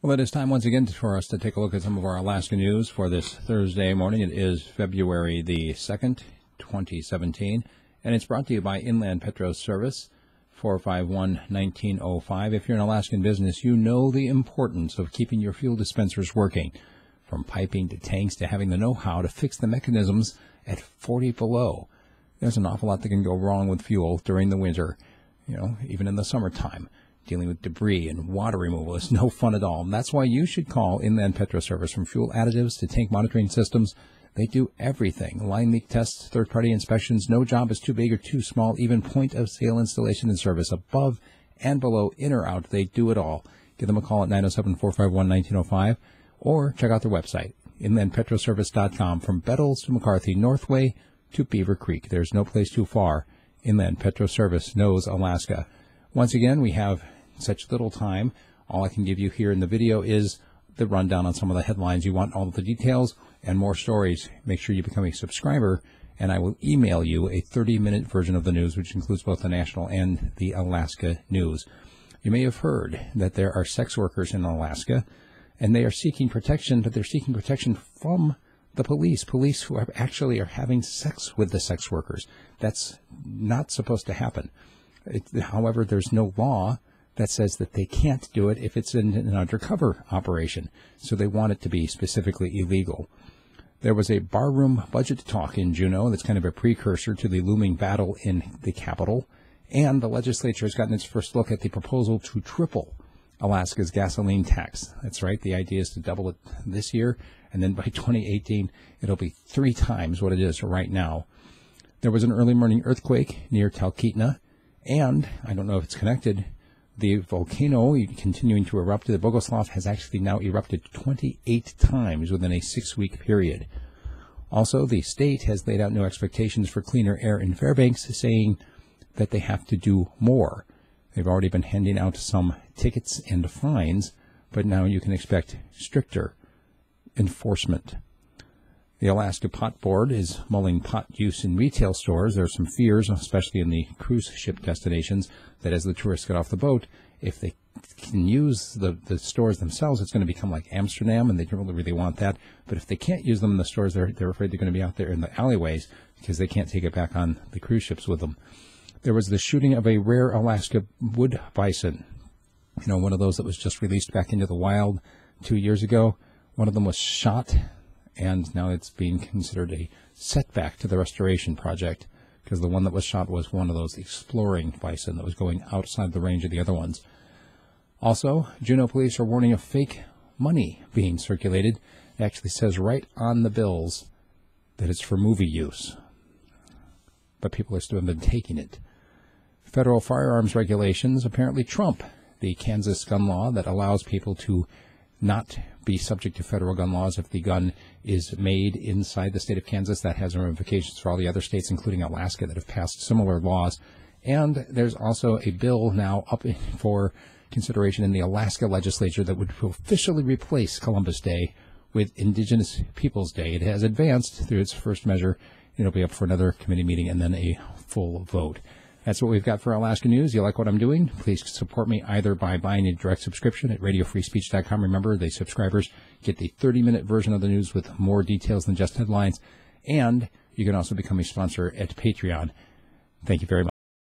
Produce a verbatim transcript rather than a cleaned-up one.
Well, it is time once again for us to take a look at some of our Alaska news for this Thursday morning. It is February the second, twenty seventeen, and it's brought to you by Inland Petro Service, four five one, nineteen oh five. If you're an Alaskan business, you know the importance of keeping your fuel dispensers working. From piping to tanks to having the know-how to fix the mechanisms at forty below. There's an awful lot that can go wrong with fuel during the winter, you know, even in the summertime. Dealing with debris and water removal is no fun at all. And that's why you should call Inland Petro Service. From fuel additives to tank monitoring systems, they do everything. Line leak tests, third-party inspections. No job is too big or too small. Even point-of-sale installation and service, above and below, in or out, they do it all. Give them a call at nine oh seven, four five one, nineteen oh five, or check out their website, inland petro service dot com. From Bettles to McCarthy, Northway to Beaver Creek, there's no place too far. Inland Petro Service knows Alaska. Once again, we have such little time. All I can give you here in the video is the rundown on some of the headlines. You want all of the details and more stories, make sure you become a subscriber, and I will email you a thirty minute version of the news, which includes both the national and the Alaska news. You may have heard that there are sex workers in Alaska, and they are seeking protection, but they're seeking protection from the police, police who are actually are having sex with the sex workers. That's not supposed to happen. It, however, there's no law that says that they can't do it if it's in an undercover operation, so they want it to be specifically illegal. There was a barroom budget talk in Juneau that's kind of a precursor to the looming battle in the capital, and the legislature has gotten its first look at the proposal to triple Alaska's gasoline tax. That's right, the idea is to double it this year, and then by twenty eighteen it'll be three times what it is right now. There was an early morning earthquake near Talkeetna, and I don't know if it's connected, the volcano continuing to erupt. The Bogoslof has actually now erupted twenty-eight times within a six-week period. Also, the state has laid out new expectations for cleaner air in Fairbanks, saying that they have to do more. They've already been handing out some tickets and fines, but now you can expect stricter enforcement. The Alaska Pot Board is mulling pot use in retail stores. There are some fears, especially in the cruise ship destinations, that as the tourists get off the boat, if they can use the, the stores themselves, it's going to become like Amsterdam, and they don't really want that. But if they can't use them in the stores, they're, they're afraid they're going to be out there in the alleyways because they can't take it back on the cruise ships with them. There was the shooting of a rare Alaska wood bison, you know, one of those that was just released back into the wild two years ago. One of them was shot, and now it's being considered a setback to the restoration project because the one that was shot was one of those exploring bison that was going outside the range of the other ones. Also, Juneau police are warning of fake money being circulated. It actually says right on the bills that it's for movie use, but people are still have been taking it. Federal firearms regulations apparently trump the Kansas gun law that allows people to not be subject to federal gun laws if the gun is made inside the state of Kansas. That has ramifications for all the other states, including Alaska, that have passed similar laws. And there's also a bill now up for consideration in the Alaska legislature that would officially replace Columbus Day with Indigenous Peoples Day. It has advanced through its first measure. It'll be up for another committee meeting and then a full vote. That's what we've got for Alaska News. You like what I'm doing? Please support me either by buying a direct subscription at radio free speech dot com. Remember, the subscribers get the thirty minute version of the news with more details than just headlines. And you can also become a sponsor at Patreon. Thank you very much.